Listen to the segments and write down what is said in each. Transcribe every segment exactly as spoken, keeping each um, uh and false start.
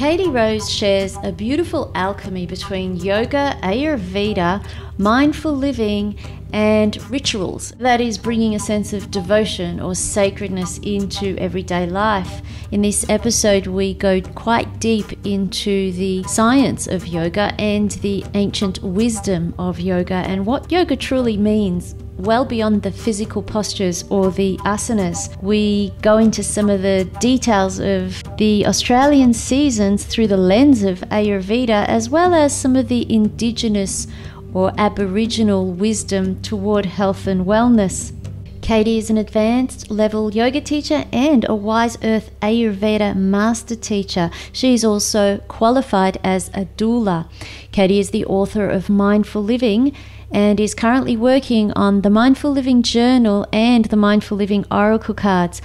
Katie Rose shares a beautiful alchemy between yoga, Ayurveda, mindful living, and rituals. That is bringing a sense of devotion or sacredness into everyday life. In this episode, we go quite deep into the science of yoga and the ancient wisdom of yoga and what yoga truly means. Well beyond the physical postures or the asanas. We go into some of the details of the Australian seasons through the lens of Ayurveda, as well as some of the indigenous or aboriginal wisdom toward health and wellness. Katie is an advanced level yoga teacher and a Wise Earth Ayurveda master teacher. She is also qualified as a doula. Katie is the author of Mindful Living and is currently working on the Mindful Living Journal and the Mindful Living Oracle Cards.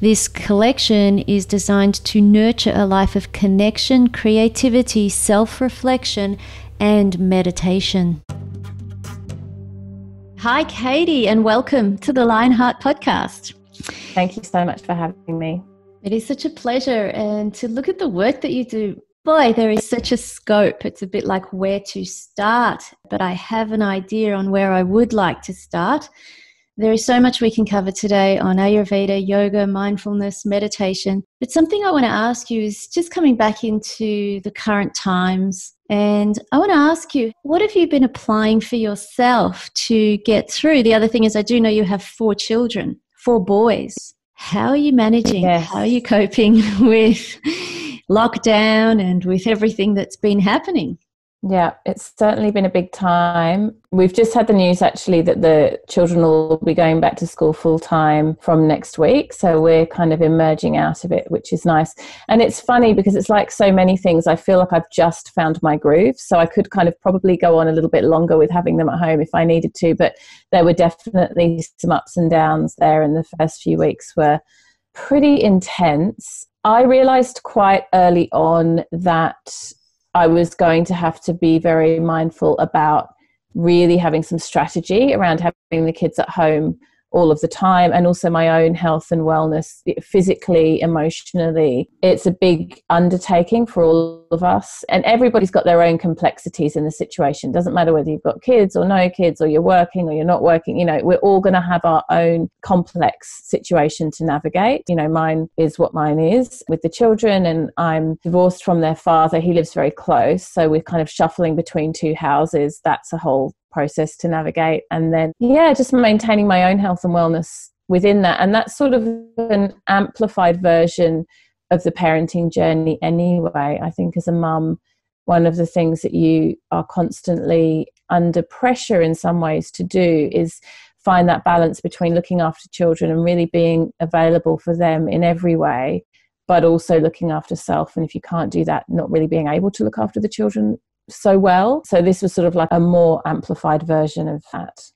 This collection is designed to nurture a life of connection, creativity, self-reflection, and meditation. Hi, Katie, and welcome to the Lionheart Podcast. Thank you so much for having me. It is such a pleasure, and to look at the work that you do, boy, there is such a scope. It's a bit like where to start, but I have an idea on where I would like to start. There is so much we can cover today on Ayurveda, yoga, mindfulness, meditation. But something I want to ask you is just coming back into the current times. And I want to ask you, what have you been applying for yourself to get through? The other thing is, I do know you have four children, four boys. How are you managing? Yes. How are you coping with lockdown and with everything that's been happening? Yeah, it's certainly been a big time. We've just had the news actually that the children will be going back to school full time from next week. So we're kind of emerging out of it, which is nice. And it's funny because it's like so many things. I feel like I've just found my groove. So I could kind of probably go on a little bit longer with having them at home if I needed to. But there were definitely some ups and downs there. And the first few weeks were pretty intense. I realized quite early on that I was going to have to be very mindful about really having some strategy around having the kids at home all of the time, and also my own health and wellness, physically, emotionally. It's a big undertaking for all of us, and everybody's got their own complexities in the situation. It doesn't matter whether you've got kids or no kids, or you're working or you're not working. You know, we're all going to have our own complex situation to navigate. You know, mine is what mine is with the children, and I'm divorced from their father. He lives very close, so we're kind of shuffling between two houses. That's a whole process to navigate. And then, yeah, just maintaining my own health and wellness within that. And that's sort of an amplified version of the parenting journey anyway. I think as a mum, one of the things that you are constantly under pressure in some ways to do is find that balance between looking after children and really being available for them in every way, but also looking after self. And if you can't do that, not really being able to look after the children so well. So this was sort of like a more amplified version of that.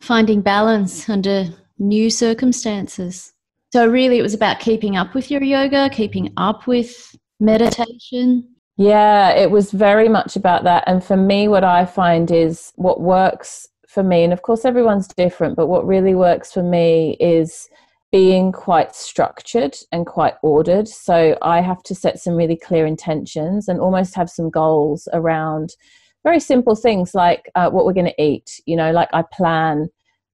Finding balance under new circumstances. So really it was about keeping up with your yoga, keeping up with meditation. Yeah, it was very much about that. And for me, what I find is what works for me, and of course everyone's different, but what really works for me is being quite structured and quite ordered. So I have to set some really clear intentions and almost have some goals around very simple things like uh, what we're going to eat. You know, like I plan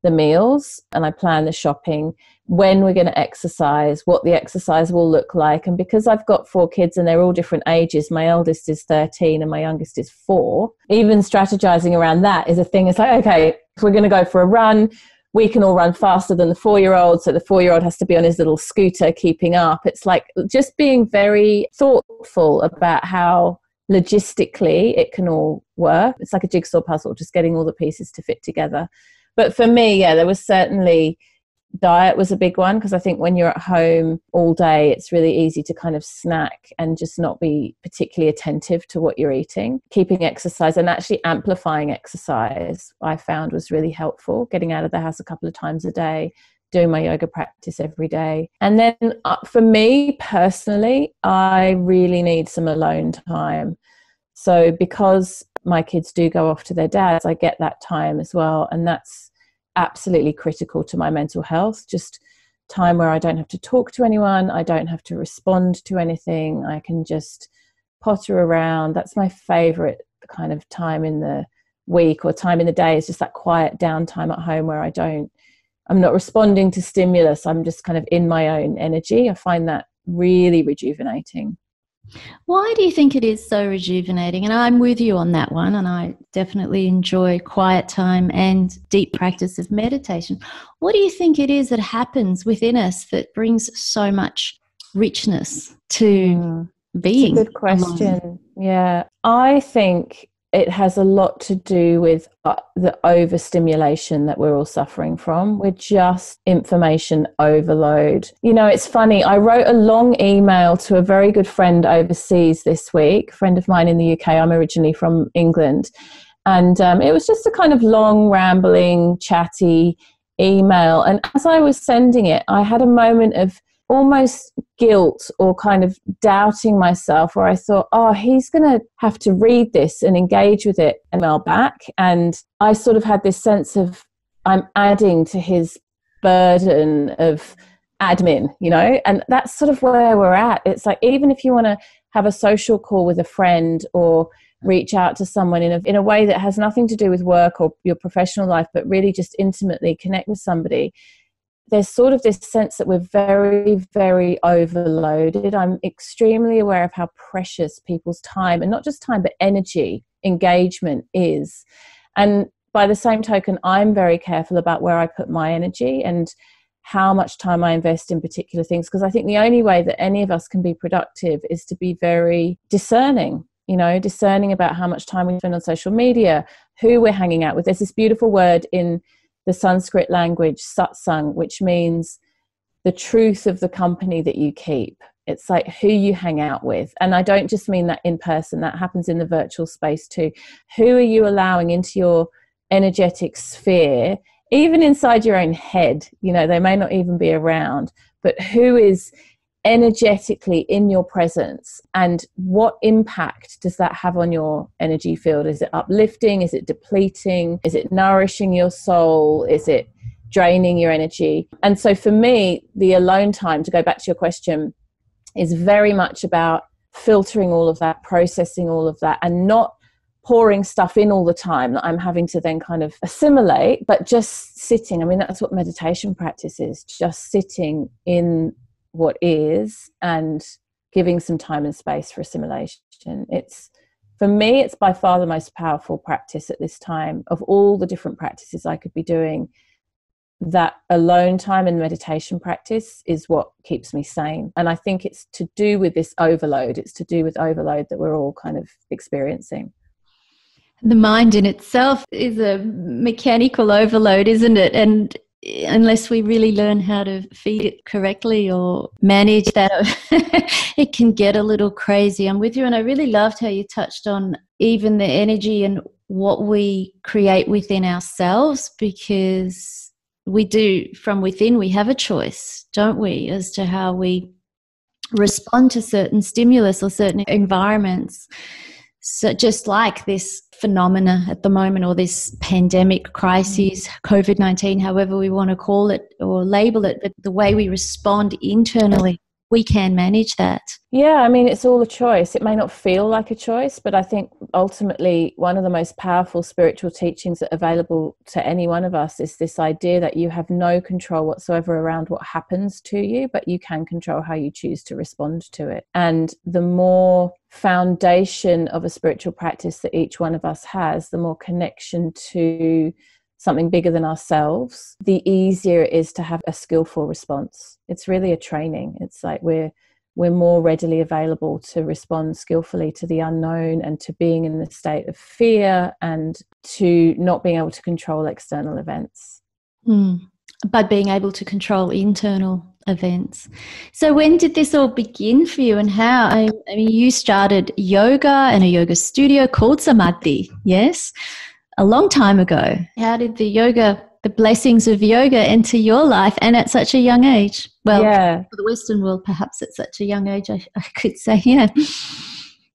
the meals and I plan the shopping, when we're going to exercise, what the exercise will look like. And because I've got four kids and they're all different ages, my eldest is thirteen and my youngest is four, even strategizing around that is a thing. It's like, okay, if we're going to go for a run, we can all run faster than the four-year-old, so the four-year-old has to be on his little scooter keeping up. It's like just being very thoughtful about how logistically it can all work. It's like a jigsaw puzzle, just getting all the pieces to fit together. But for me, yeah, there was certainly diet was a big one, because I think when you're at home all day, it's really easy to kind of snack and just not be particularly attentive to what you're eating. Keeping exercise and actually amplifying exercise, I found, was really helpful. Getting out of the house a couple of times a day, doing my yoga practice every day. And then for me personally, I really need some alone time. So because my kids do go off to their dads, I get that time as well. And that's absolutely critical to my mental health, just time where I don't have to talk to anyone, I don't have to respond to anything, I can just potter around. That's my favorite kind of time in the week or time in the day, is just that quiet downtime at home where I don't, I'm not responding to stimulus, I'm just kind of in my own energy. I find that really rejuvenating. Why do you think it is so rejuvenating? And I'm with you on that one, and I definitely enjoy quiet time and deep practice of meditation. What do you think it is that happens within us that brings so much richness to being? That's a good question. Yeah. I think it has a lot to do with the overstimulation that we're all suffering from. We're just information overload. You know, it's funny. I wrote a long email to a very good friend overseas this week, friend of mine in the U K. I'm originally from England. And um, it was just a kind of long, rambling, chatty email. And as I was sending it, I had a moment of almost guilt or kind of doubting myself, where I thought, oh, he's going to have to read this and engage with it and mail back. And I sort of had this sense of, I'm adding to his burden of admin, you know, and that's sort of where we're at. It's like, even if you want to have a social call with a friend or reach out to someone in a, in a way that has nothing to do with work or your professional life, but really just intimately connect with somebody, there's sort of this sense that we're very, very overloaded. I'm extremely aware of how precious people's time, and not just time, but energy, engagement is. And by the same token, I'm very careful about where I put my energy and how much time I invest in particular things, because I think the only way that any of us can be productive is to be very discerning, you know, discerning about how much time we spend on social media, who we're hanging out with. There's this beautiful word in the Sanskrit language, satsang, which means the truth of the company that you keep. It's like who you hang out with. And I don't just mean that in person, that happens in the virtual space too. Who are you allowing into your energetic sphere, even inside your own head? You know, they may not even be around, but who is energetically in your presence, and what impact does that have on your energy field? Is it uplifting? Is it depleting? Is it nourishing your soul? Is it draining your energy? And so for me, the alone time, to go back to your question, is very much about filtering all of that, processing all of that, and not pouring stuff in all the time that I'm having to then kind of assimilate, but just sitting. I mean, that's what meditation practice is, just sitting in what is and giving some time and space for assimilation. It's, for me, it's by far the most powerful practice at this time of all the different practices I could be doing. That alone time and meditation practice is what keeps me sane. And I think it's to do with this overload. It's to do with overload that we're all kind of experiencing. The mind in itself is a mechanical overload, isn't it? And unless we really learn how to feed it correctly or manage that, it can get a little crazy. I'm with you, and I really loved how you touched on even the energy and what we create within ourselves, because we do, from within, we have a choice, don't we, as to how we respond to certain stimulus or certain environments. So just like this phenomena at the moment, or this pandemic crisis, COVID nineteen, however we want to call it or label it, but the way we respond internally, we can manage that. Yeah, I mean, it's all a choice. It may not feel like a choice, but I think ultimately one of the most powerful spiritual teachings that are available to any one of us is this idea that you have no control whatsoever around what happens to you, but you can control how you choose to respond to it. And the more foundation of a spiritual practice that each one of us has, the more connection to something bigger than ourselves, the easier it is to have a skillful response. It's really a training. It's like we're we're more readily available to respond skillfully to the unknown and to being in the state of fear and to not being able to control external events. Mm. But being able to control internal events. So when did this all begin for you, and how? I, I mean, you started yoga and a yoga studio called Samadhi, yes, a long time ago. How did the yoga, the blessings of yoga, enter your life, and at such a young age? Well, yeah, for the Western world, perhaps at such a young age, I, I could say, yeah.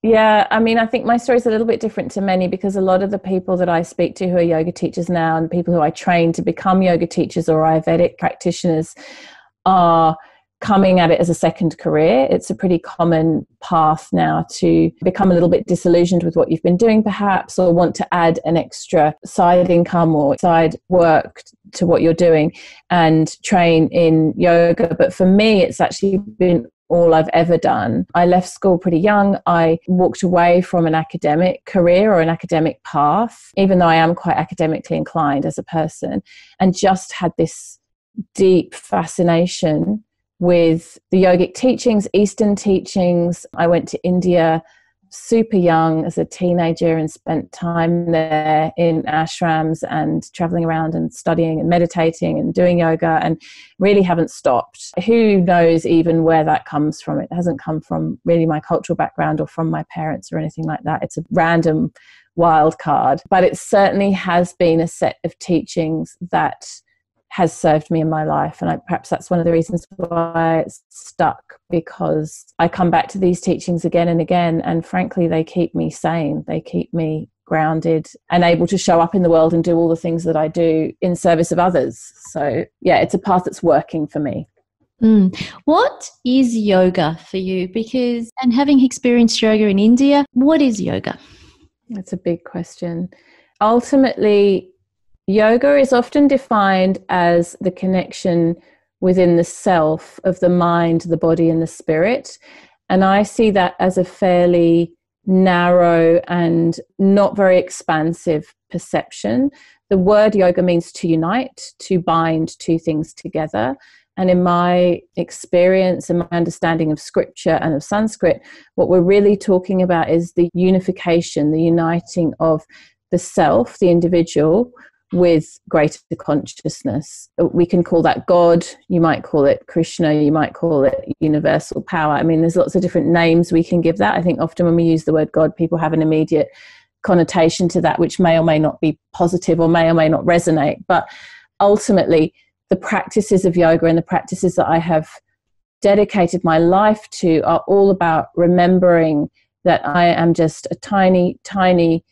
Yeah, I mean, I think my story is a little bit different to many, because a lot of the people that I speak to who are yoga teachers now, and people who I train to become yoga teachers or Ayurvedic practitioners, are coming at it as a second career. It's a pretty common path now to become a little bit disillusioned with what you've been doing perhaps, or want to add an extra side income or side work to what you're doing and train in yoga. But for me, it's actually been all I've ever done. I left school pretty young. I walked away from an academic career or an academic path, even though I am quite academically inclined as a person, and just had this deep fascination with the yogic teachings, Eastern teachings. I went to India super young as a teenager and spent time there in ashrams and traveling around and studying and meditating and doing yoga, and really haven't stopped. Who knows even where that comes from? It hasn't come from really my cultural background or from my parents or anything like that. It's a random wild card, but it certainly has been a set of teachings that has served me in my life. And I, perhaps that's one of the reasons why it's stuck, because I come back to these teachings again and again. And frankly, they keep me sane. They keep me grounded and able to show up in the world and do all the things that I do in service of others. So yeah, it's a path that's working for me. Mm. What is yoga for you? Because, and having experienced yoga in India, what is yoga? That's a big question. Ultimately, yoga is often defined as the connection within the self of the mind, the body, and the spirit. And I see that as a fairly narrow and not very expansive perception. The word yoga means to unite, to bind two things together. And in my experience and my understanding of scripture and of Sanskrit, what we're really talking about is the unification, the uniting of the self, the individual, with greater consciousness. We can call that God, you might call it Krishna, you might call it universal power. I mean, there's lots of different names we can give that. I think often when we use the word God, people have an immediate connotation to that, which may or may not be positive or may or may not resonate. But ultimately, the practices of yoga and the practices that I have dedicated my life to are all about remembering that I am just a tiny, tiny,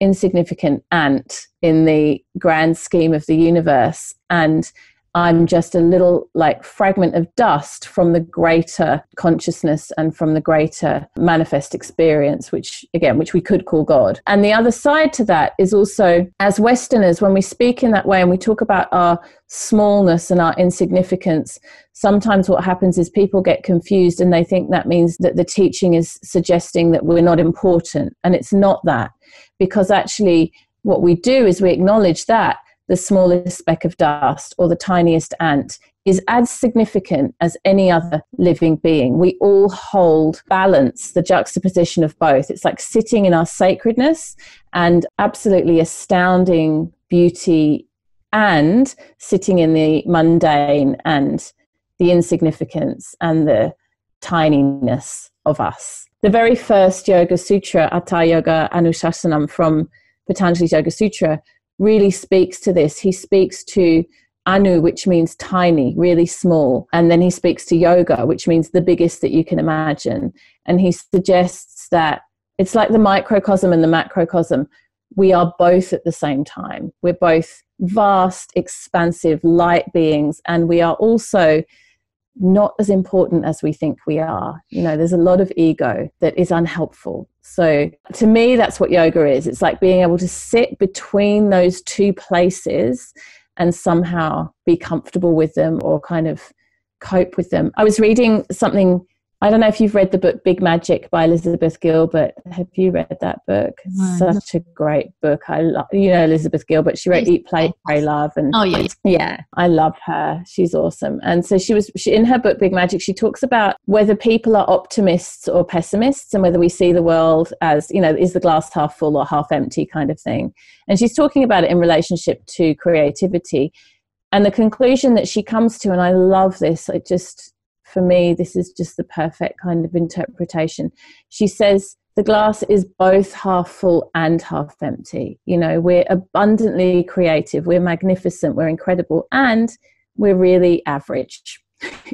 insignificant ant in the grand scheme of the universe, and I'm just a little like fragment of dust from the greater consciousness and from the greater manifest experience, which again, which we could call God. And the other side to that is also, as Westerners, when we speak in that way and we talk about our smallness and our insignificance, sometimes what happens is people get confused and they think that means that the teaching is suggesting that we're not important, and it's not that. Because actually what we do is we acknowledge that the smallest speck of dust or the tiniest ant is as significant as any other living being. We all hold balance, the juxtaposition of both. It's like sitting in our sacredness and absolutely astounding beauty, and sitting in the mundane and the insignificance and the tininess of us. The very first Yoga Sutra, Atha Yoga Anushasanam, from Patanjali's Yoga Sutra, really speaks to this. He speaks to Anu, which means tiny, really small. And then he speaks to yoga, which means the biggest that you can imagine. And he suggests that it's like the microcosm and the macrocosm. We are both at the same time. We're both vast, expansive light beings, and we are also not as important as we think we are. You know, there's a lot of ego that is unhelpful. So to me, that's what yoga is. It's like being able to sit between those two places and somehow be comfortable with them or kind of cope with them. I was reading something, I don't know if you've read the book Big Magic by Elizabeth Gilbert. Have you read that book? Wow. Such a great book. I love, you know, Elizabeth Gilbert. She wrote Eat Pray Love, and oh yeah, yeah, I love her. She's awesome. And so she was she, in her book Big Magic. She talks about whether people are optimists or pessimists, and whether we see the world as, you know, is the glass half full or half empty kind of thing. And she's talking about it in relationship to creativity, and the conclusion that she comes to. And I love this. It just, for me, this is just the perfect kind of interpretation. She says the glass is both half full and half empty. You know, we're abundantly creative, we're magnificent, we're incredible, and we're really average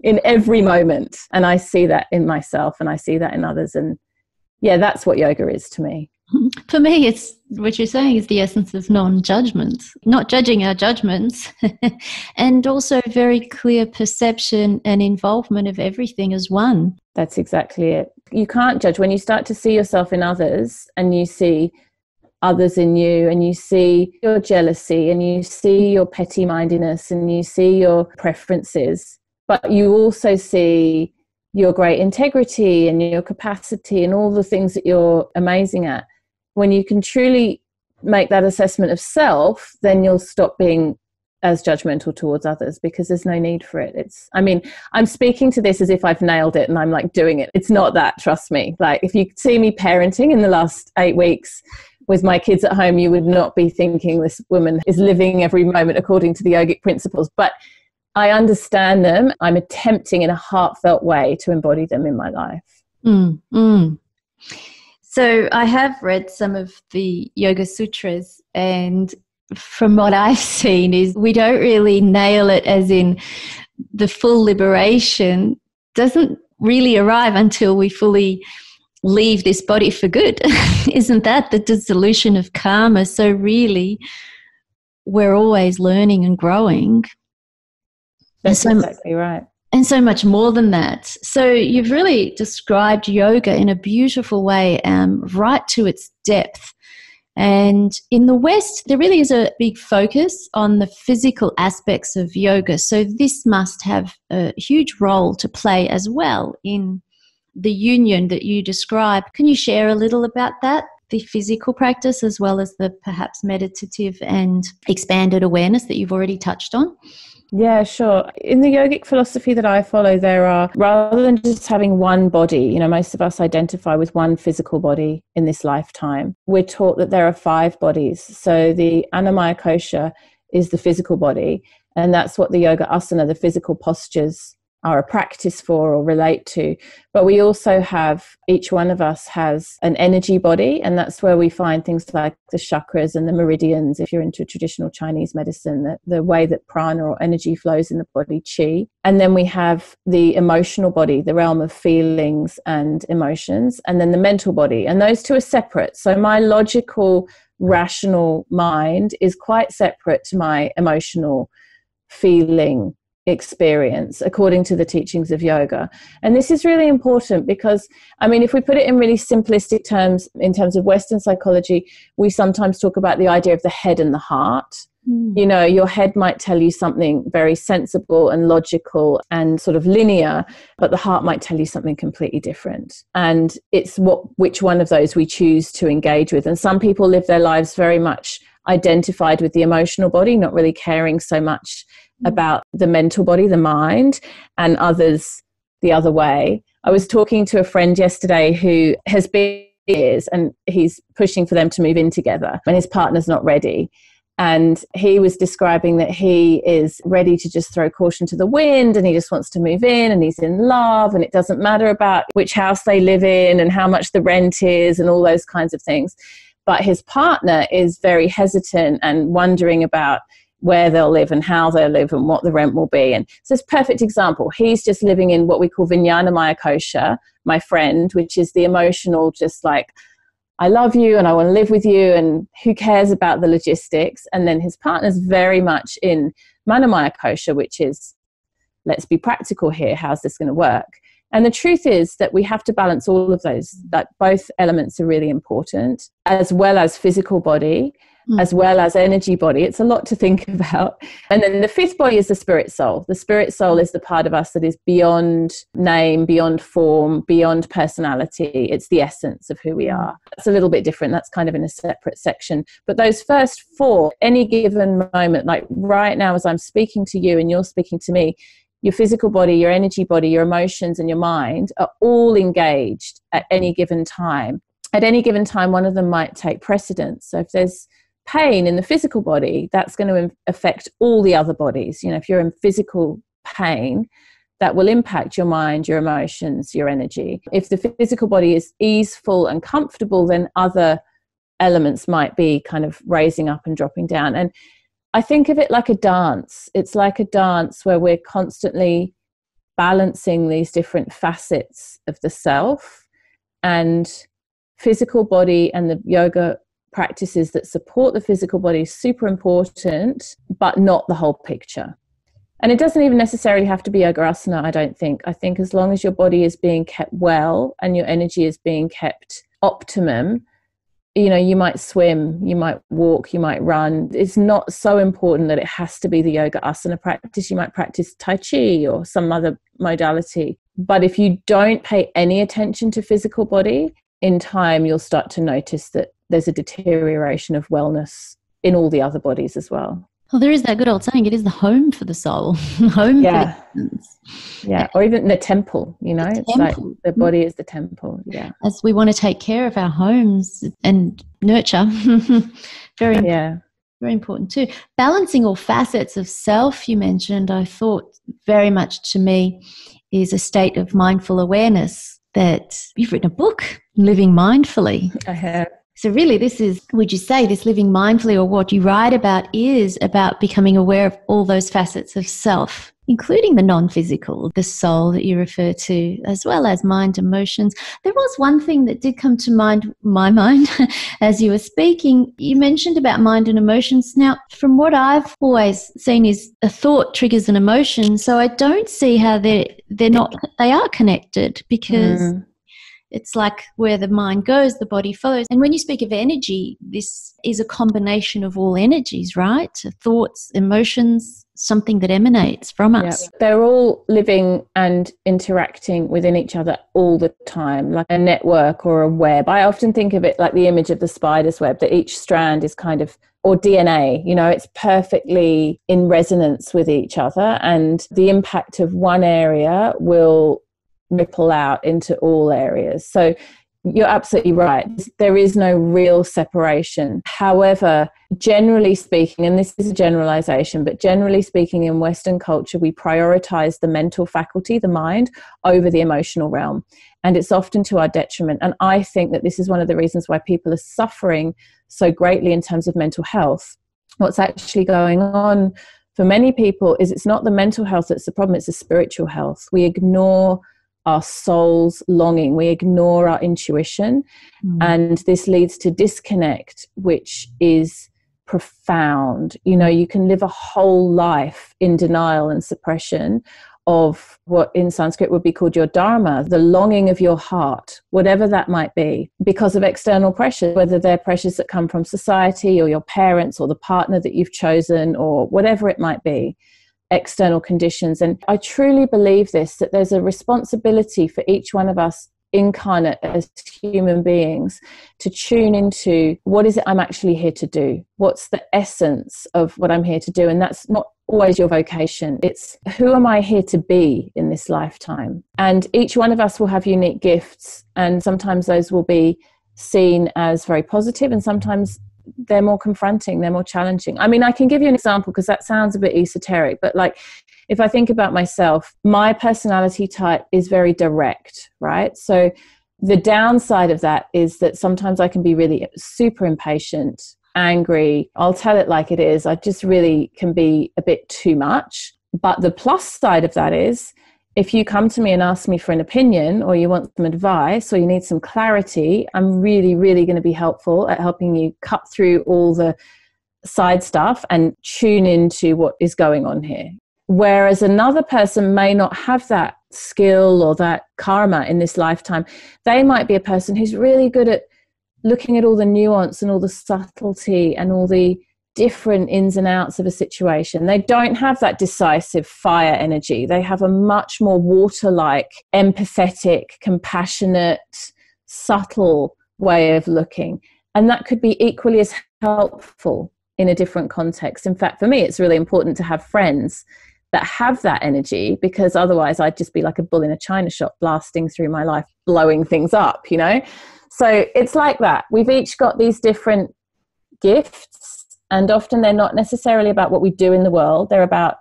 in every moment. And I see that in myself and I see that in others. And yeah, that's what yoga is to me. For me, it's what you're saying is the essence of non-judgment, not judging our judgments, and also very clear perception and involvement of everything as one. That's exactly it. You can't judge. When you start to see yourself in others, and you see others in you, and you see your jealousy, and you see your petty mindedness, and you see your preferences, but you also see your great integrity and your capacity and all the things that you're amazing at. When you can truly make that assessment of self, then you'll stop being as judgmental towards others, because there's no need for it. It's, I mean, I'm speaking to this as if I've nailed it and I'm like doing it. It's not that, trust me. Like, if you see me parenting in the last eight weeks with my kids at home, you would not be thinking this woman is living every moment according to the yogic principles. But I understand them. I'm attempting in a heartfelt way to embody them in my life. Mm, mm. So I have read some of the Yoga Sutras, and from what I've seen is we don't really nail it, as in the full liberation doesn't really arrive until we fully leave this body for good. Isn't that the dissolution of karma? So really, we're always learning and growing. That's so, exactly right. And so much more than that. So you've really described yoga in a beautiful way, um, right to its depth. And in the West, there really is a big focus on the physical aspects of yoga. So this must have a huge role to play as well in the union that you describe. Can you share a little about that, the physical practice as well as the perhaps meditative and expanded awareness that you've already touched on? Yeah, sure. In the yogic philosophy that I follow, there are, rather than just having one body, you know, most of us identify with one physical body in this lifetime. We're taught that there are five bodies. So the Anamaya Kosha is the physical body, and that's what the yoga asana, the physical postures, are a practice for or relate to. But we also have, each one of us has an energy body, and that's where we find things like the chakras and the meridians. If you're into traditional Chinese medicine, the, the way that prana or energy flows in the body, chi. And then we have the emotional body, the realm of feelings and emotions, and then the mental body. And those two are separate. So my logical, rational mind is quite separate to my emotional feeling experience, according to the teachings of yoga. And this is really important because, I mean, if we put it in really simplistic terms, in terms of Western psychology, we sometimes talk about the idea of the head and the heart. Mm. You know, your head might tell you something very sensible and logical and sort of linear, but the heart might tell you something completely different. And it's what which one of those we choose to engage with. And some people live their lives very much identified with the emotional body, not really caring so much about the mental body, the mind, and others the other way. I was talking to a friend yesterday who has been years, and he's pushing for them to move in together, and his partner's not ready. And he was describing that he is ready to just throw caution to the wind, and he just wants to move in, and he's in love, and it doesn't matter about which house they live in and how much the rent is and all those kinds of things. But his partner is very hesitant and wondering about where they'll live and how they'll live and what the rent will be. And so it's a perfect example. He's just living in what we call Vinyana Maya Kosha, my friend, which is the emotional, just like, I love you and I want to live with you and who cares about the logistics. And then his partner's very much in Manamaya Kosha, which is, let's be practical here. How's this going to work? And the truth is that we have to balance all of those, that both elements are really important, as well as physical body, as well as energy body. It's a lot to think about. And then the fifth body is the spirit soul. The spirit soul is the part of us that is beyond name, beyond form, beyond personality. It's the essence of who we are. That's a little bit different. That's kind of in a separate section. But those first four, any given moment, like right now as I'm speaking to you and you're speaking to me, your physical body, your energy body, your emotions and your mind are all engaged at any given time. At any given time, one of them might take precedence. So if there's pain in the physical body, that's going to affect all the other bodies. You know, if you're in physical pain, that will impact your mind, your emotions, your energy. If the physical body is easeful and comfortable, then other elements might be kind of raising up and dropping down. And I think of it like a dance. It's like a dance where we're constantly balancing these different facets of the self and physical body and the yoga practices that support the physical body is super important, but not the whole picture. And it doesn't even necessarily have to be yogarasana, I don't think. I think as long as your body is being kept well and your energy is being kept optimum, you know, you might swim, you might walk, you might run. It's not so important that it has to be the yoga asana practice. You might practice Tai Chi or some other modality. But if you don't pay any attention to physical body, in time you'll start to notice that there's a deterioration of wellness in all the other bodies as well. Well, there is that good old saying, it is the home for the soul. home yeah. for the yeah. yeah, or even the temple, you know. The it's temple. Like the body is the temple, yeah. As we want to take care of our homes and nurture. very, yeah. very important too. Balancing all facets of self, you mentioned, I thought very much to me is a state of mindful awareness that you've written a book, Living Mindfully. I have. So really this is, would you say this living mindfully or what you write about is about becoming aware of all those facets of self, including the non-physical, the soul that you refer to, as well as mind, emotions. There was one thing that did come to mind, my mind, as you were speaking. You mentioned about mind and emotions. Now, from what I've always seen is a thought triggers an emotion. So I don't see how they're, they're not, they are connected because... Mm. It's like where the mind goes, the body follows. And when you speak of energy, this is a combination of all energies, right? Thoughts, emotions, something that emanates from us. Yep. They're all living and interacting within each other all the time, like a network or a web. I often think of it like the image of the spider's web, that each strand is kind of, or D N A, you know, it's perfectly in resonance with each other. And the impact of one area will ripple out into all areas. So you're absolutely right. There is no real separation. However, generally speaking, and this is a generalization, but generally speaking in Western culture, we prioritize the mental faculty, the mind, over the emotional realm. And it's often to our detriment. And I think that this is one of the reasons why people are suffering so greatly in terms of mental health. What's actually going on for many people is it's not the mental health that's the problem, it's the spiritual health. We ignore our soul's longing, we ignore our intuition, mm. and this leads to disconnect, which is profound. You know, you can live a whole life in denial and suppression of what in Sanskrit would be called your dharma, the longing of your heart, whatever that might be, because of external pressures, whether they're pressures that come from society or your parents or the partner that you've chosen or whatever it might be. External conditions. And I truly believe this, that there's a responsibility for each one of us incarnate as human beings to tune into what is it I'm actually here to do? What's the essence of what I'm here to do? And that's not always your vocation. It's who am I here to be in this lifetime? And each one of us will have unique gifts, and sometimes those will be seen as very positive and sometimes they're more confronting, they're more challenging. I mean, I can give you an example because that sounds a bit esoteric, but like if I think about myself, my personality type is very direct, right? So the downside of that is that sometimes I can be really super impatient, angry. I'll tell it like it is. I just really can be a bit too much. But the plus side of that is if you come to me and ask me for an opinion or you want some advice or you need some clarity, I'm really, really going to be helpful at helping you cut through all the side stuff and tune into what is going on here. Whereas another person may not have that skill or that karma in this lifetime. They might be a person who's really good at looking at all the nuance and all the subtlety and all the different ins and outs of a situation. They don't have that decisive fire energy. They have a much more water-like, empathetic, compassionate, subtle way of looking. And that could be equally as helpful in a different context. In fact, for me, it's really important to have friends that have that energy, because otherwise I'd just be like a bull in a china shop blasting through my life, blowing things up, you know? So it's like that. We've each got these different gifts. And often they're not necessarily about what we do in the world. They're about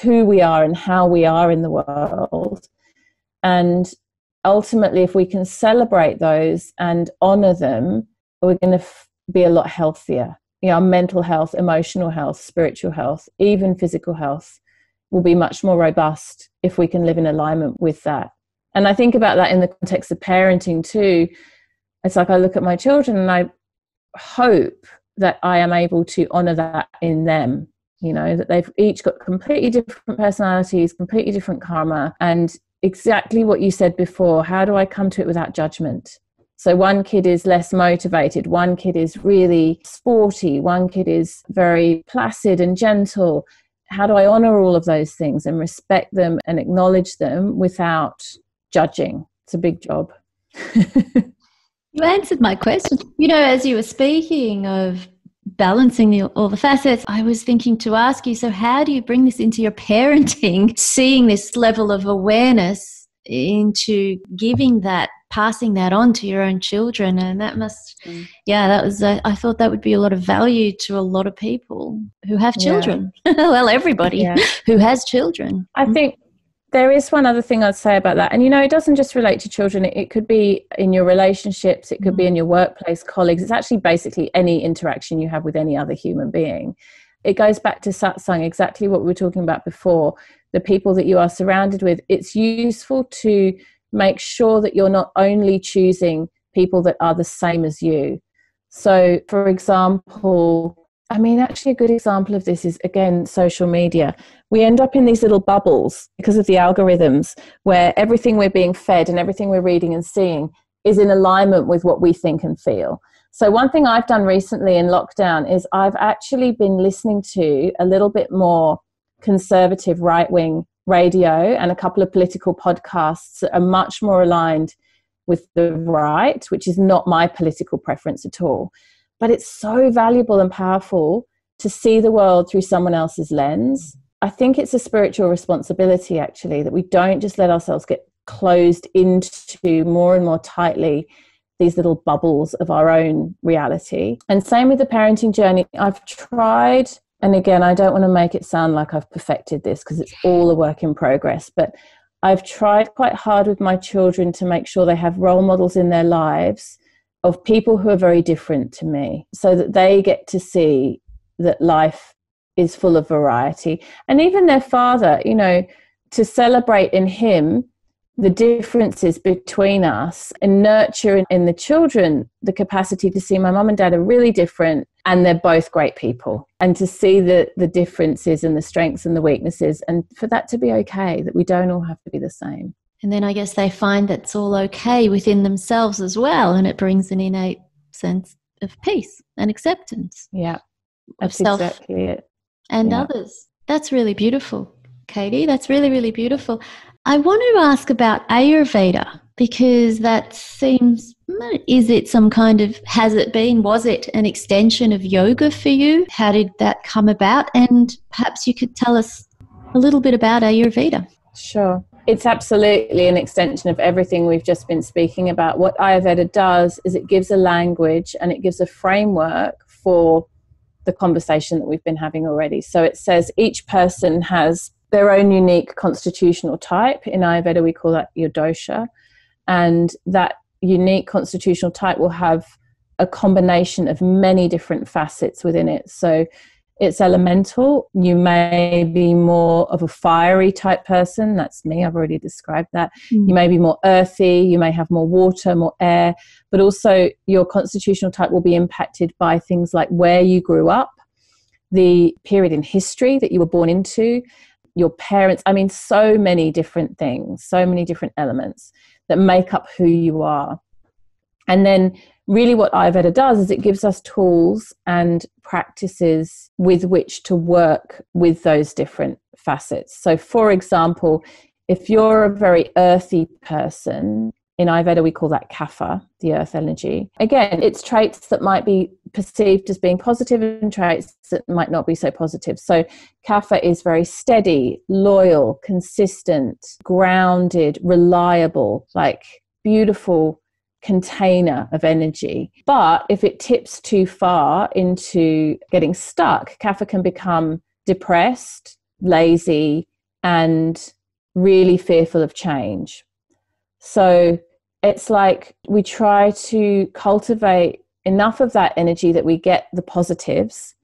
who we are and how we are in the world. And ultimately, if we can celebrate those and honor them, we're going to f- be a lot healthier. You know, our mental health, emotional health, spiritual health, even physical health will be much more robust if we can live in alignment with that. And I think about that in the context of parenting too. it's like I look at my children and I hope that I am able to honour that in them, you know, that they've each got completely different personalities, completely different karma. And exactly what you said before, how do I come to it without judgment? So one kid is less motivated, one kid is really sporty, one kid is very placid and gentle. How do I honour all of those things and respect them and acknowledge them without judging? It's a big job. You answered my question. You know, as you were speaking of balancing the, all the facets, I was thinking to ask you, so how do you bring this into your parenting, seeing this level of awareness into giving that, passing that on to your own children? And that must, mm. yeah, that was, uh, I thought that would be a lot of value to a lot of people who have children. Yeah. Well, everybody yeah. who has children. I think there is one other thing I'd say about that. And, you know, it doesn't just relate to children. It, it could be in your relationships. It could be in your workplace, colleagues. It's actually basically any interaction you have with any other human being. It goes back to satsang, exactly what we were talking about before. The people that you are surrounded with, it's useful to make sure that you're not only choosing people that are the same as you. So, for example, I mean, actually a good example of this is, again, social media. We end up in these little bubbles because of the algorithms where everything we're being fed and everything we're reading and seeing is in alignment with what we think and feel. So one thing I've done recently in lockdown is I've actually been listening to a little bit more conservative right-wing radio and a couple of political podcasts that are much more aligned with the right, which is not my political preference at all. But it's so valuable and powerful to see the world through someone else's lens. I think it's a spiritual responsibility, actually, that we don't just let ourselves get closed into more and more tightly these little bubbles of our own reality. And same with the parenting journey. I've tried, and again, I don't want to make it sound like I've perfected this because it's all a work in progress, but I've tried quite hard with my children to make sure they have role models in their lives of people who are very different to me, so that they get to see that life is full of variety. And even their father, you know, to celebrate in him the differences between us and nurture in the children the capacity to see my mum and dad are really different and they're both great people, and to see the, the differences and the strengths and the weaknesses, and for that to be okay, that we don't all have to be the same. And then I guess they find that's all okay within themselves as well, and it brings an innate sense of peace and acceptance. Yeah, that's of self exactly it. And yeah. others. That's really beautiful, Katie. That's really, really beautiful. I want to ask about Ayurveda, because that seems, is it some kind of, has it been, was it an extension of yoga for you? How did that come about? And perhaps you could tell us a little bit about Ayurveda. Sure. It's absolutely an extension of everything we've just been speaking about. What Ayurveda does is it gives a language and it gives a framework for the conversation that we've been having already. So it says each person has their own unique constitutional type. In Ayurveda, we call that your dosha. And that unique constitutional type will have a combination of many different facets within it. So it's elemental. You may be more of a fiery type person. That's me. I've already described that. Mm. You may be more earthy. You may have more water, more air. But also your constitutional type will be impacted by things like where you grew up, the period in history that you were born into, your parents. I mean, so many different things, so many different elements that make up who you are. And then really what Ayurveda does is it gives us tools and practices with which to work with those different facets. So, for example, if you're a very earthy person, in Ayurveda we call that kapha, the earth energy. Again, it's traits that might be perceived as being positive and traits that might not be so positive. So kapha is very steady, loyal, consistent, grounded, reliable, like beautiful container of energy. But if it tips too far into getting stuck, kapha can become depressed, lazy, and really fearful of change. So it's like we try to cultivate enough of that energy that we get the positives,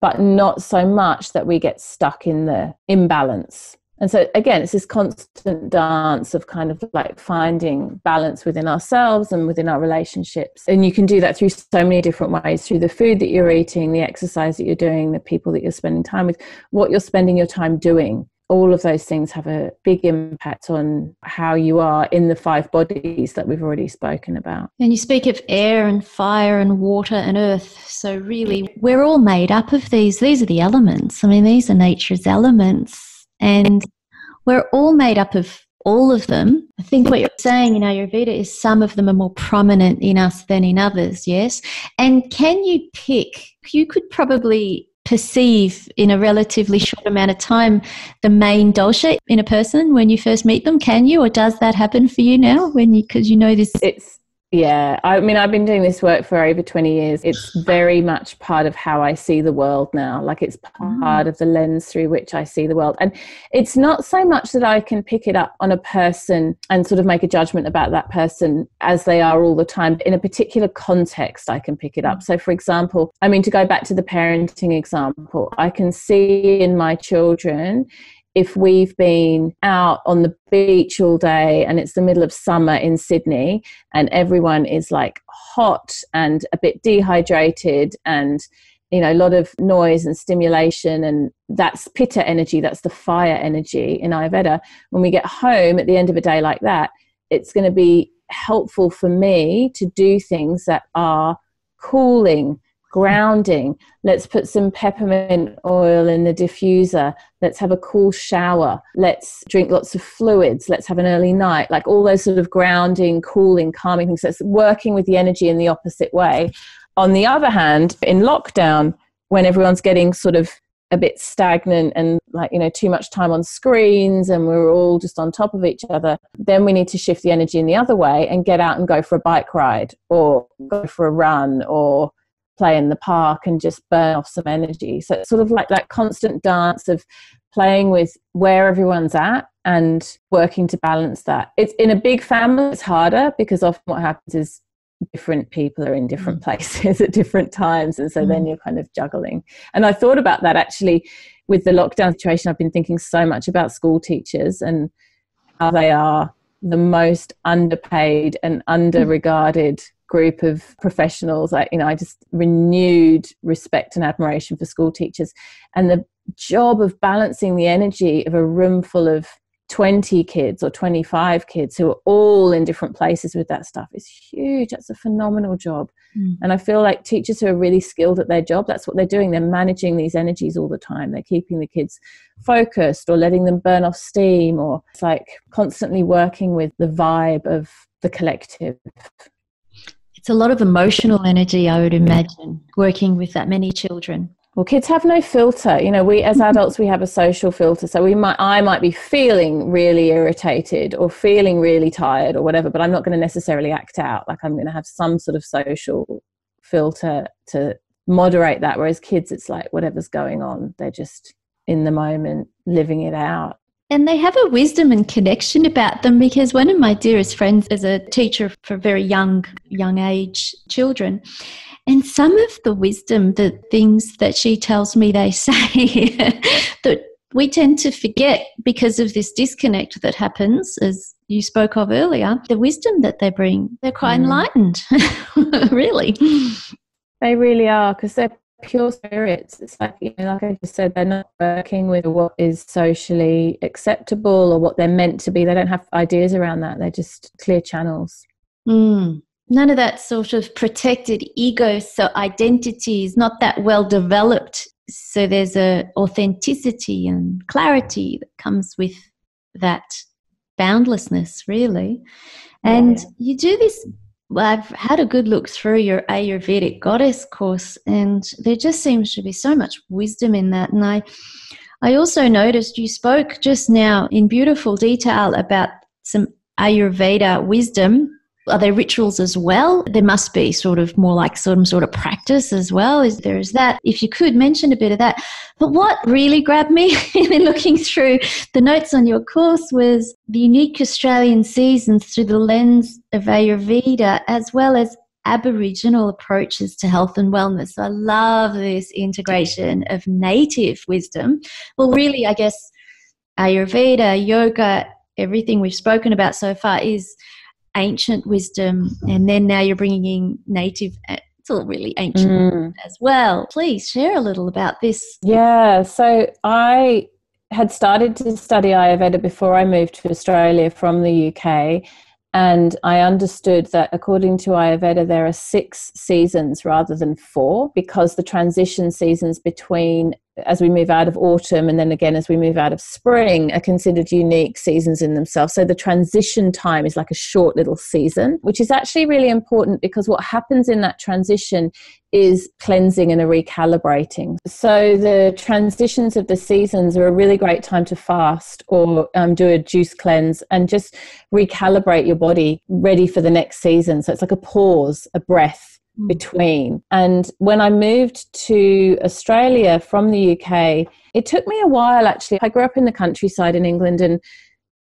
but not so much that we get stuck in the imbalance. And so again, it's this constant dance of kind of like finding balance within ourselves and within our relationships. And you can do that through so many different ways, through the food that you're eating, the exercise that you're doing, the people that you're spending time with, what you're spending your time doing. All of those things have a big impact on how you are in the five bodies that we've already spoken about. And you speak of air and fire and water and earth. So really, we're all made up of these. These are the elements. I mean, these are nature's elements. And we're all made up of all of them. I think what you're saying in Ayurveda is some of them are more prominent in us than in others, yes? And can you pick, you could probably perceive in a relatively short amount of time the main dosha in a person when you first meet them, can you? Or does that happen for you now when you, because you know this? It's, yeah, I mean, I've been doing this work for over twenty years. It's very much part of how I see the world now. Like it's part oh. of the lens through which I see the world. And it's not so much that I can pick it up on a person and sort of make a judgment about that person as they are all the time. In a particular context, I can pick it up. So for example, I mean, to go back to the parenting example, I can see in my children, if we've been out on the beach all day and it's the middle of summer in Sydney and everyone is like hot and a bit dehydrated and, you know, a lot of noise and stimulation, and that's pitta energy, that's the fire energy in Ayurveda. When we get home at the end of a day like that, it's going to be helpful for me to do things that are cooling, grounding. Let's put some peppermint oil in the diffuser. Let's have a cool shower. Let's drink lots of fluids. Let's have an early night. Like all those sort of grounding, cooling, calming things. So it's working with the energy in the opposite way. On the other hand, in lockdown, when everyone's getting sort of a bit stagnant and like, you know, too much time on screens and we're all just on top of each other, then we need to shift the energy in the other way and get out and go for a bike ride or go for a run or play in the park and just burn off some energy. So it's sort of like that constant dance of playing with where everyone's at and working to balance that. It's in a big family, it's harder because often what happens is different people are in different places at different times. And so then you're kind of juggling. And I thought about that actually with the lockdown situation. I've been thinking so much about school teachers and how they are the most underpaid and under-regarded group of professionals. Like, you know, I just renewed respect and admiration for school teachers, and the job of balancing the energy of a room full of twenty kids or twenty-five kids who are all in different places with that stuff is huge. That's a phenomenal job. Mm. And I feel like teachers who are really skilled at their job, that's what they're doing. They're managing these energies all the time. They're keeping the kids focused or letting them burn off steam, or it's like constantly working with the vibe of the collective. It's a lot of emotional energy, I would imagine, working with that many children. Well, kids have no filter. You know, we as adults, we have a social filter. So we might, I might be feeling really irritated or feeling really tired or whatever, but I'm not going to necessarily act out. Like I'm going to have some sort of social filter to moderate that. Whereas kids, it's like whatever's going on, they're just in the moment, living it out. And they have a wisdom and connection about them, because one of my dearest friends is a teacher for very young, young age children. And some of the wisdom, the things that she tells me they say that we tend to forget because of this disconnect that happens, as you spoke of earlier, the wisdom that they bring, they're quite mm. enlightened, really. They really are, because they're pure spirits. It's like, you know, like I just said, they're not working with what is socially acceptable or what they're meant to be. They don't have ideas around that. They're just clear channels. Mm. None of that sort of protected ego. So identity is not that well developed. So there's a authenticity and clarity that comes with that boundlessness, really. And yeah. you do this. Well, I've had a good look through your Ayurvedic Goddess course, and there just seems to be so much wisdom in that. And I I also noticed you spoke just now in beautiful detail about some Ayurveda wisdom. Are there rituals as well? There must be sort of more like some sort of practice as well. Is there is that? If you could mention a bit of that. But what really grabbed me in looking through the notes on your course was the unique Australian seasons through the lens of Ayurveda, as well as Aboriginal approaches to health and wellness. So I love this integration of native wisdom. Well, really, I guess Ayurveda, yoga, everything we've spoken about so far is ancient wisdom, and then now you're bringing in native, it's all really ancient mm. as well. Please share a little about this. Yeah, so I had started to study Ayurveda before I moved to Australia from the U K, and I understood that according to Ayurveda, there are six seasons rather than four, because the transition seasons between, as we move out of autumn and then again as we move out of spring, are considered unique seasons in themselves. So the transition time is like a short little season, which is actually really important, because what happens in that transition is cleansing and a recalibrating. So the transitions of the seasons are a really great time to fast or um, do a juice cleanse and just recalibrate your body ready for the next season. So it's like a pause, a breath between. And when I moved to Australia from the U K, it took me a while actually. I grew up in the countryside in England, and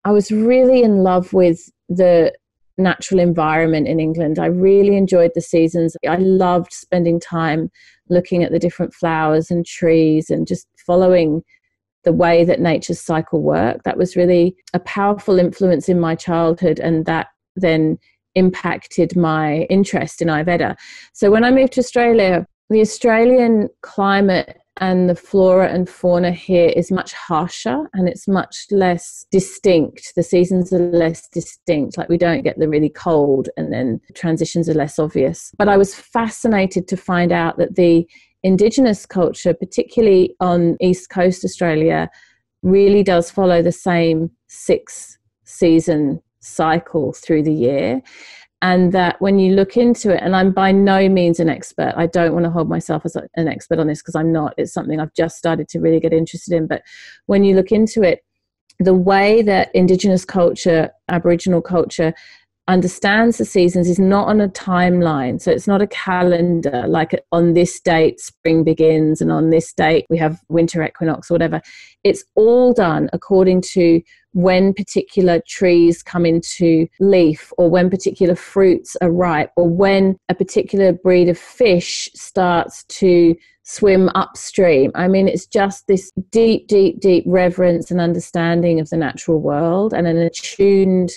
I was really in love with the natural environment in England. I really enjoyed the seasons. I loved spending time looking at the different flowers and trees and just following the way that nature's cycle worked. That was really a powerful influence in my childhood, and that then impacted my interest in Ayurveda. So when I moved to Australia, the Australian climate and the flora and fauna here is much harsher, and it's much less distinct. The seasons are less distinct. Like, we don't get the really cold, and then transitions are less obvious. But I was fascinated to find out that the indigenous culture, particularly on East Coast Australia, really does follow the same six season cycle through the year. And that when you look into it, and I'm by no means an expert, I don't want to hold myself as an expert on this because I'm not, it's something I've just started to really get interested in. But when you look into it, the way that Indigenous culture, Aboriginal culture, understands the seasons is not on a timeline. So it's not a calendar, like on this date spring begins and on this date we have winter equinox or whatever. It's all done according to when particular trees come into leaf, or when particular fruits are ripe, or when a particular breed of fish starts to swim upstream. I mean, it's just this deep, deep, deep reverence and understanding of the natural world, and an attuned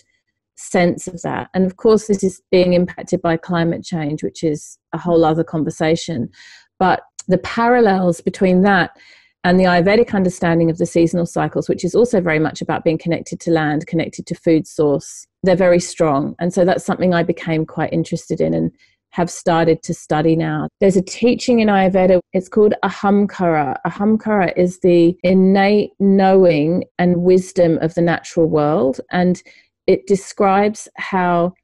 sense of that. And of course, this is being impacted by climate change, which is a whole other conversation. But the parallels between that and the Ayurvedic understanding of the seasonal cycles, which is also very much about being connected to land, connected to food source, they're very strong. And so that's something I became quite interested in and have started to study now. There's a teaching in Ayurveda, it's called Ahamkara. Ahamkara is the innate knowing and wisdom of the natural world. And it describes how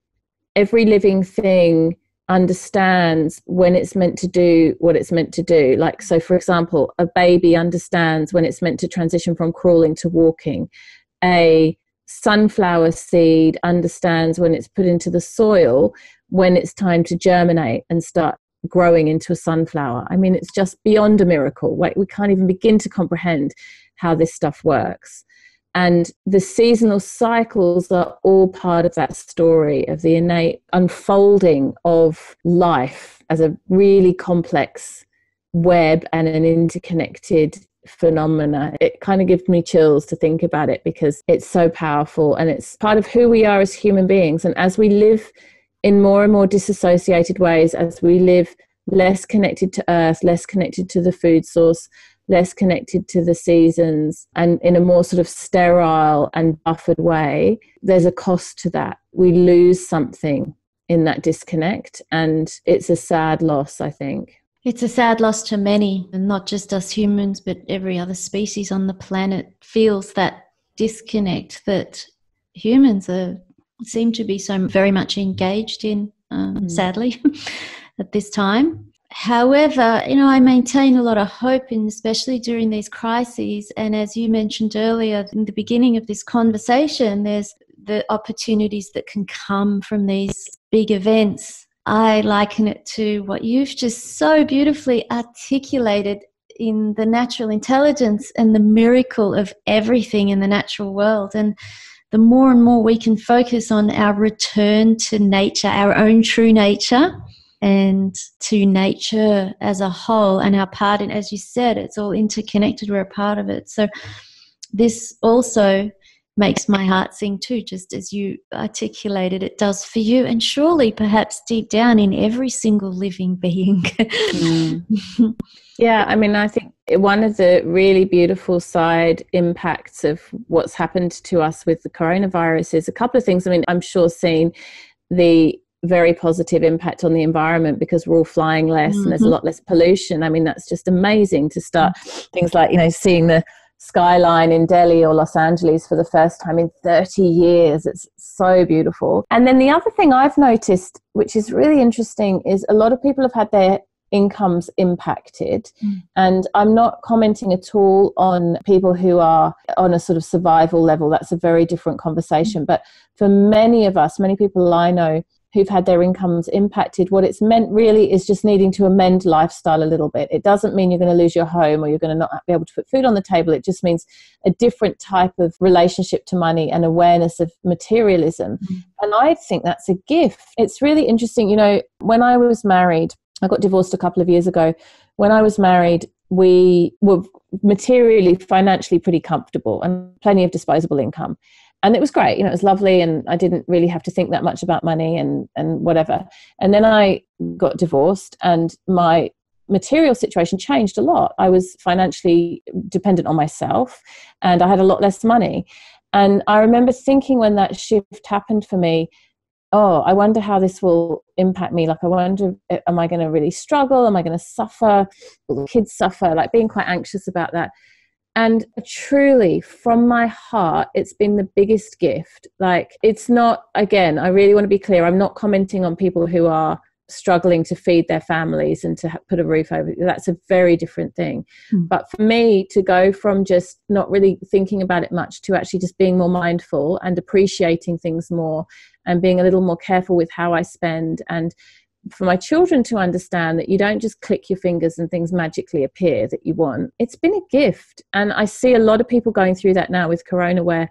every living thing understands when it's meant to do what it's meant to do. Like, so for example, a baby understands when it's meant to transition from crawling to walking. A sunflower seed understands when it's put into the soil, when it's time to germinate and start growing into a sunflower. I mean, it's just beyond a miracle. Like, we can't even begin to comprehend how this stuff works. And the seasonal cycles are all part of that story of the innate unfolding of life as a really complex web and an interconnected phenomena. It kind of gives me chills to think about it, because it's so powerful, and it's part of who we are as human beings. And as we live in more and more disassociated ways, as we live less connected to earth, less connected to the food source, less connected to the seasons, and in a more sort of sterile and buffered way, there's a cost to that. We lose something in that disconnect, and it's a sad loss, I think. It's a sad loss to many, and not just us humans, but every other species on the planet feels that disconnect that humans are, seem to be so very much engaged in, um, mm. sadly, at this time. However, you know, I maintain a lot of hope, in, especially during these crises. And as you mentioned earlier, in the beginning of this conversation, there's the opportunities that can come from these big events. I liken it to what you've just so beautifully articulated in the natural intelligence and the miracle of everything in the natural world. And the more and more we can focus on our return to nature, our own true nature, and to nature as a whole, and our part in, as you said, it's all interconnected, we're a part of it. So this also makes my heart sing too, just as you articulated it does for you, and surely perhaps deep down in every single living being. mm. Yeah, I mean, I think one of the really beautiful side impacts of what's happened to us with the coronavirus is a couple of things. I mean, I'm sure seeing the very positive impact on the environment because we're all flying less, mm-hmm. and there's a lot less pollution. I mean, that's just amazing to start things like, you know, seeing the skyline in Delhi or Los Angeles for the first time in thirty years. It's so beautiful. And then the other thing I've noticed, which is really interesting, is a lot of people have had their incomes impacted. Mm. And I'm not commenting at all on people who are on a sort of survival level. That's a very different conversation. Mm. But for many of us, many people I know who've had their incomes impacted, what it's meant really is just needing to amend lifestyle a little bit. It doesn't mean you're going to lose your home or you're going to not be able to put food on the table. It just means a different type of relationship to money and awareness of materialism. Mm. And I think that's a gift. It's really interesting. You know, when I was married, I got divorced a couple of years ago. When I was married, we were materially, financially pretty comfortable and plenty of disposable income. And it was great, you know, it was lovely, and I didn't really have to think that much about money and, and whatever. And then I got divorced and my material situation changed a lot. I was financially dependent on myself and I had a lot less money. And I remember thinking when that shift happened for me, oh, I wonder how this will impact me. Like, I wonder, am I going to really struggle? Am I going to suffer? Will the kids suffer? Like, being quite anxious about that. And truly, from my heart, it's been the biggest gift. Like, it's not, again, I really want to be clear, I'm not commenting on people who are struggling to feed their families and to put a roof over. That's a very different thing. Mm. But for me, to go from just not really thinking about it much to actually just being more mindful and appreciating things more and being a little more careful with how I spend, and for my children to understand that you don't just click your fingers and things magically appear that you want. It's been a gift. And I see a lot of people going through that now with Corona, where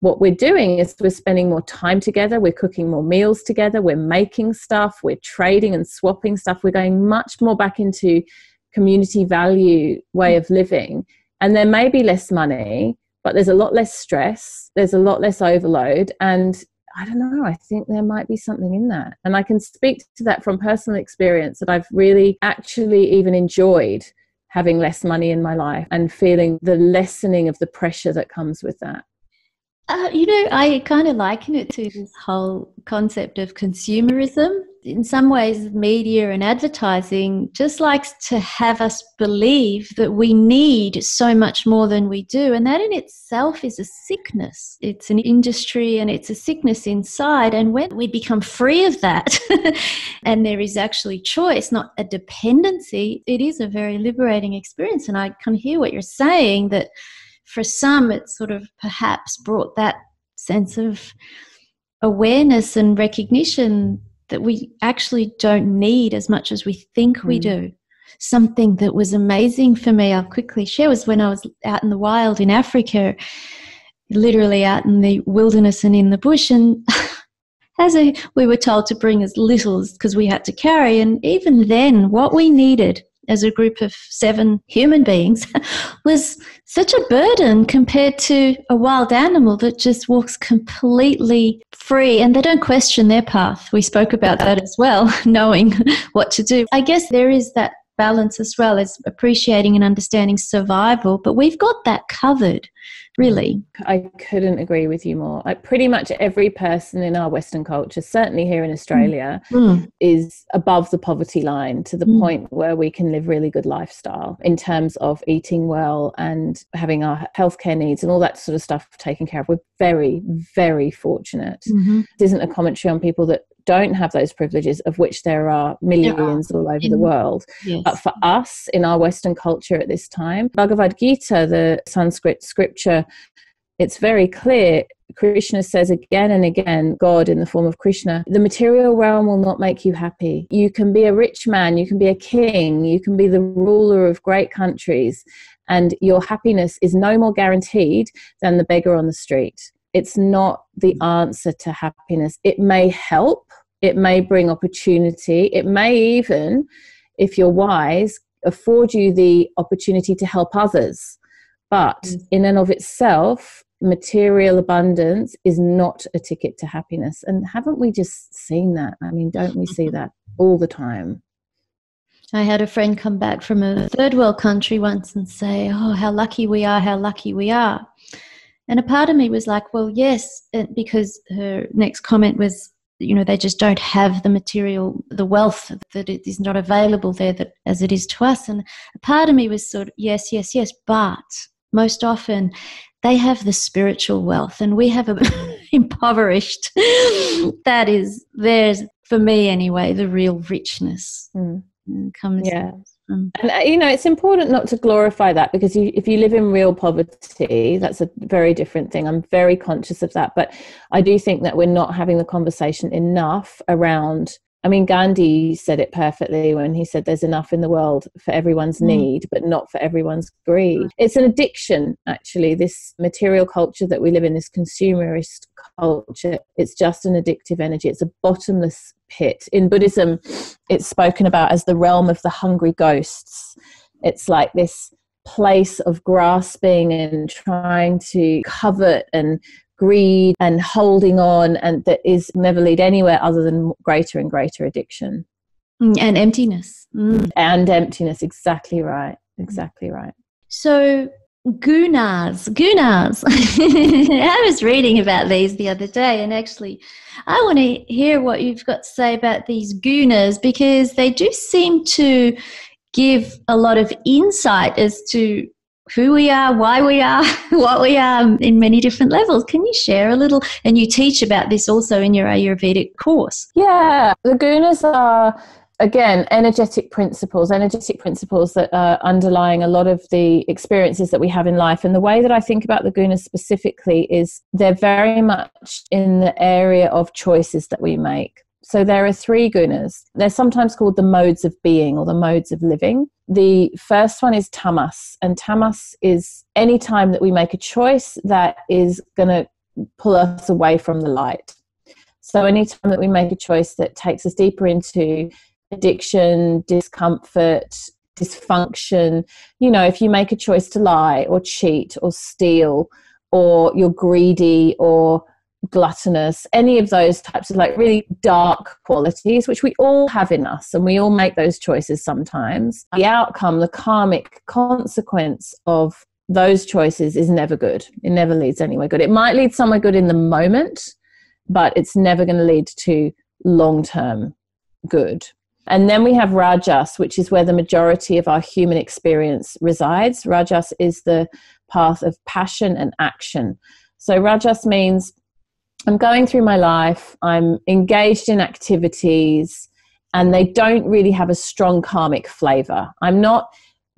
what we're doing is we're spending more time together. We're cooking more meals together. We're making stuff. We're trading and swapping stuff. We're going much more back into community value way of living. And there may be less money, but there's a lot less stress. There's a lot less overload. And I don't know, I think there might be something in that. And I can speak to that from personal experience, that I've really actually even enjoyed having less money in my life and feeling the lessening of the pressure that comes with that. Uh, you know, I kind of liken it to this whole concept of consumerism. In some ways, media and advertising just likes to have us believe that we need so much more than we do. And that in itself is a sickness. It's an industry and it's a sickness inside. And when we become free of that and there is actually choice, not a dependency, it is a very liberating experience. And I can hear what you're saying, that for some, it sort of perhaps brought that sense of awareness and recognition that we actually don't need as much as we think mm. we do. Something that was amazing for me, I'll quickly share, was when I was out in the wild in Africa, literally out in the wilderness and in the bush, and as a, we were told to bring as little as because we had to carry, and even then what we needed as a group of seven human beings was such a burden compared to a wild animal that just walks completely free, and they don't question their path. We spoke about that as well, knowing what to do. I guess there is that balance as well as appreciating and understanding survival, but we've got that covered, really. I couldn't agree with you more. Like, pretty much every person in our Western culture, certainly here in Australia, mm. is above the poverty line to the mm. point where we can live really good lifestyle in terms of eating well and having our healthcare needs and all that sort of stuff taken care of. We're very, very fortunate. Mm-hmm. It isn't a commentary on people that don't have those privileges, of which there are millions yeah. all over in, the world. Yes. But for us in our Western culture at this time, Bhagavad Gita, the Sanskrit scripture, it's very clear. Krishna says again and again, God in the form of Krishna, the material realm will not make you happy. You can be a rich man, you can be a king, you can be the ruler of great countries, and your happiness is no more guaranteed than the beggar on the street. It's not the answer to happiness. It may help. It may bring opportunity. It may even, if you're wise, afford you the opportunity to help others But mm. in and of itself, material abundance is not a ticket to happiness. And haven't we just seen that? I mean, don't we see that all the time? I had a friend come back from a third world country once and say, oh, how lucky we are, how lucky we are. And a part of me was like, well, yes, because her next comment was, you know, they just don't have the material, the wealth that it is not available there that as it is to us. And a part of me was sort of, yes, yes, yes, but most often they have the spiritual wealth and we have a impoverished. That is, there's, for me anyway, the real richness. Mm. Comes yeah from. And you know, it's important not to glorify that, because you, if you live in real poverty, that's a very different thing. I'm very conscious of that, but I do think that we're not having the conversation enough around, I mean, Gandhi said it perfectly when he said there's enough in the world for everyone's mm. need, but not for everyone's greed. Mm. It's an addiction, actually, this material culture that we live in, this consumerist culture. It's just an addictive energy. It's a bottomless pit. In Buddhism, it's spoken about as the realm of the hungry ghosts. It's like this place of grasping and trying to covet and greed and holding on, and that is never lead anywhere other than greater and greater addiction and emptiness. Mm. And emptiness, exactly right, exactly right. So gunas, gunas. I was reading about these the other day, and actually I want to hear what you've got to say about these gunas, because they do seem to give a lot of insight as to who we are, why we are, what we are in many different levels. Can you share a little? And you teach about this also in your Ayurvedic course. Yeah, the gunas are, again, energetic principles, energetic principles that are underlying a lot of the experiences that we have in life. And the way that I think about the gunas specifically is they're very much in the area of choices that we make. So there are three gunas. They're sometimes called the modes of being or the modes of living. The first one is tamas, and tamas is any time that we make a choice that is going to pull us away from the light. So any time that we make a choice that takes us deeper into addiction, discomfort, dysfunction, you know, if you make a choice to lie or cheat or steal, or you're greedy or gluttonous, any of those types of like really dark qualities, which we all have in us, and we all make those choices sometimes, the outcome, the karmic consequence of those choices is never good. It never leads anywhere good. It might lead somewhere good in the moment, but it's never going to lead to long-term good. And then we have rajas, which is where the majority of our human experience resides. Rajas is the path of passion and action. So rajas means I'm going through my life, I'm engaged in activities, and they don't really have a strong karmic flavour. I'm not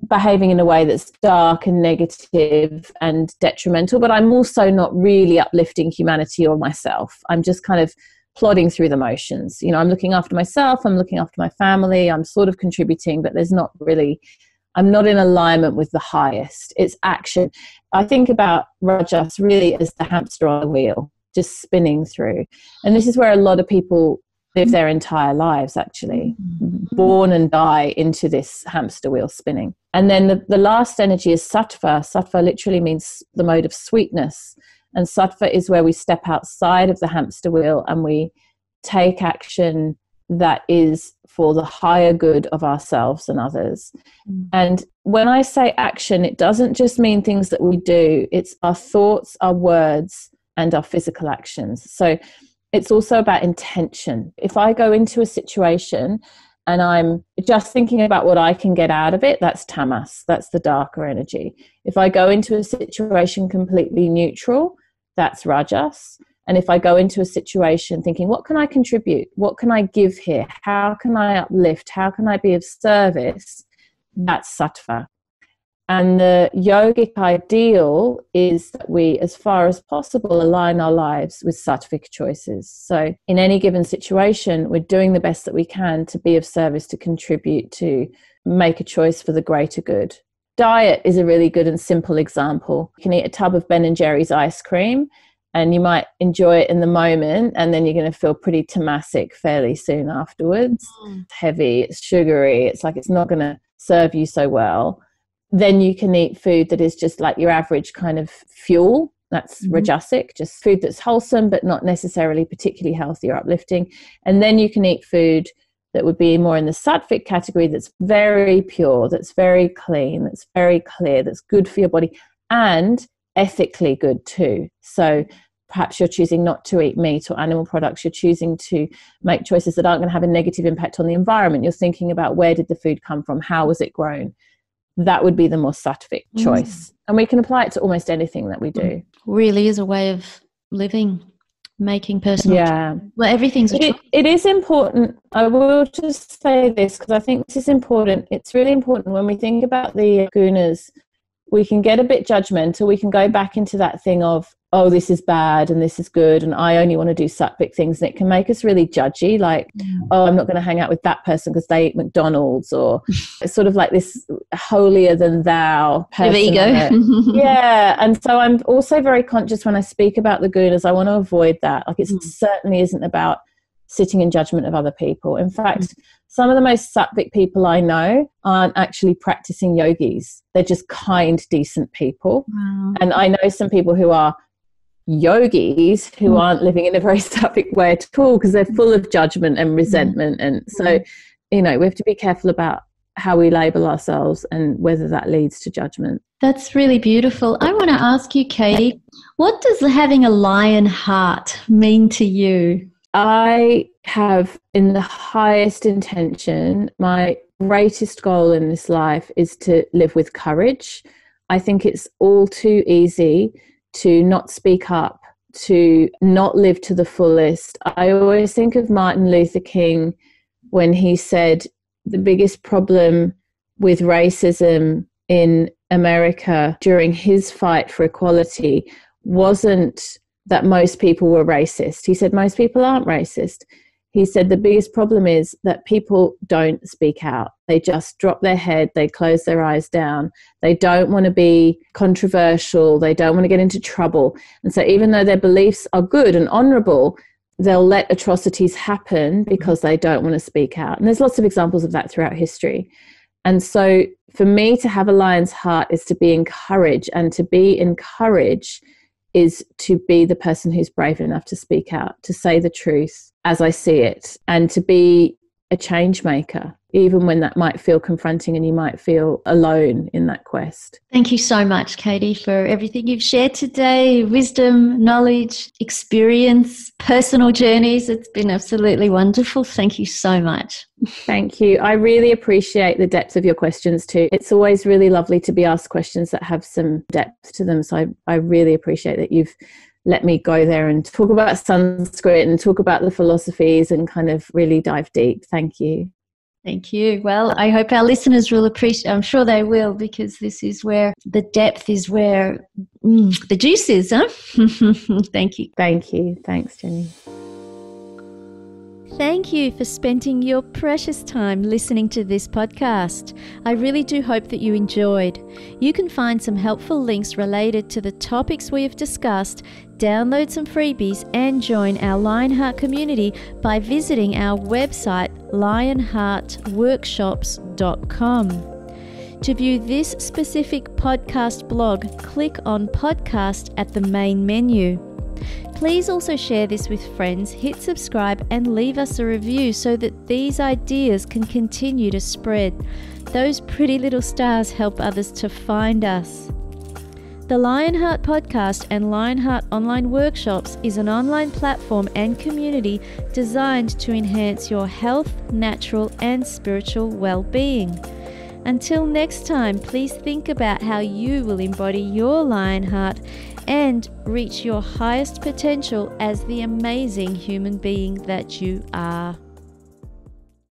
behaving in a way that's dark and negative and detrimental, but I'm also not really uplifting humanity or myself. I'm just kind of plodding through the motions. You know, I'm looking after myself, I'm looking after my family, I'm sort of contributing, but there's not really, I'm not in alignment with the highest. It's action. I think about rajas really as the hamster on the wheel, just spinning through. And this is where a lot of people live their entire lives, actually, mm-hmm. born and die into this hamster wheel spinning. And then the, the last energy is sattva. Sattva literally means the mode of sweetness. And sattva is where we step outside of the hamster wheel and we take action that is for the higher good of ourselves and others. Mm. And when I say action, it doesn't just mean things that we do. It's our thoughts, our words, and our physical actions. So it's also about intention. If I go into a situation and I'm just thinking about what I can get out of it, that's tamas, that's the darker energy. If I go into a situation completely neutral, that's rajas. And if I go into a situation thinking, what can I contribute? What can I give here? How can I uplift? How can I be of service? That's sattva. And the yogic ideal is that we, as far as possible, align our lives with sattvic choices. So in any given situation, we're doing the best that we can to be of service, to contribute, to make a choice for the greater good. Diet is a really good and simple example. You can eat a tub of Ben and Jerry's ice cream, and you might enjoy it in the moment, and then you're going to feel pretty tamasic fairly soon afterwards. Mm. It's heavy, it's sugary, it's like it's not going to serve you so well. then you can eat food that is just like your average kind of fuel. That's mm-hmm. Rajasic, just food that's wholesome, but not necessarily particularly healthy or uplifting. And then you can eat food that would be more in the sattvic category, that's very pure, that's very clean, that's very clear, that's good for your body and ethically good too. So perhaps you're choosing not to eat meat or animal products. You're choosing to make choices that aren't going to have a negative impact on the environment. You're thinking about, where did the food come from? How was it grown? That would be the more sattvic choice. Mm. And we can apply it to almost anything that we do. Really is a way of living, making personal. Yeah. Choice. Well, everything's a choice. It, it is important. I will just say this, because I think this is important. It's really important when we think about the gunas. We can get a bit judgmental. We can go back into that thing of, oh, this is bad and this is good, and I only want to do sattvic things. And it can make us really judgy, like, oh, I'm not going to hang out with that person because they eat McDonald's, or it's sort of like this holier than thou person. Bit of ego. Yeah. And so I'm also very conscious when I speak about the gunas. I want to avoid that. Like, it mm. certainly isn't about sitting in judgment of other people. In fact, mm. some of the most sattvic people I know aren't actually practicing yogis. They're just kind, decent people. Wow. And I know some people who are yogis who mm. aren't living in a very sattvic way at all, because they're full of judgment and resentment. Mm. And so, mm. you know, we have to be careful about how we label ourselves and whether that leads to judgment. That's really beautiful. I want to ask you, Katie, what does having a lion heart mean to you? I have, in the highest intention, my greatest goal in this life is to live with courage. I think it's all too easy to not speak up, to not live to the fullest. I always think of Martin Luther King when he said the biggest problem with racism in America during his fight for equality wasn't that most people were racist. He said most people aren't racist. He said the biggest problem is that people don't speak out. They just drop their head. They close their eyes down. They don't want to be controversial. They don't want to get into trouble. And so even though their beliefs are good and honourable, they'll let atrocities happen because they don't want to speak out. And there's lots of examples of that throughout history. And so for me, to have a lion's heart is to be encouraged, and to be encouraged is to be the person who's brave enough to speak out, to say the truth as I see it, and to be a change maker, even when that might feel confronting and you might feel alone in that quest. Thank you so much, Katie, for everything you've shared today. Wisdom, knowledge, experience, personal journeys. It's been absolutely wonderful. Thank you so much. Thank you. I really appreciate the depth of your questions too. It's always really lovely to be asked questions that have some depth to them. So I, I really appreciate that you've let me go there and talk about Sanskrit and talk about the philosophies and kind of really dive deep. Thank you. Thank you. Well, I hope our listeners will appreciate, I'm sure they will, because this is where the depth is, where mm, the juice is, huh? Thank you. Thank you. Thanks, Jenny. Thank you for spending your precious time listening to this podcast. I really do hope that you enjoyed. You can find some helpful links related to the topics we have discussed, download some freebies, and join our Lionheart community by visiting our website lionheart workshops dot com. To view this specific podcast blog, click on Podcast at the main menu. Please also share this with friends, hit subscribe, and leave us a review so that these ideas can continue to spread. Those pretty little stars help others to find us. The Lionheart Podcast and Lionheart Online Workshops is an online platform and community designed to enhance your health, natural, and spiritual well-being. Until next time, please think about how you will embody your Lionheart and reach your highest potential as the amazing human being that you are.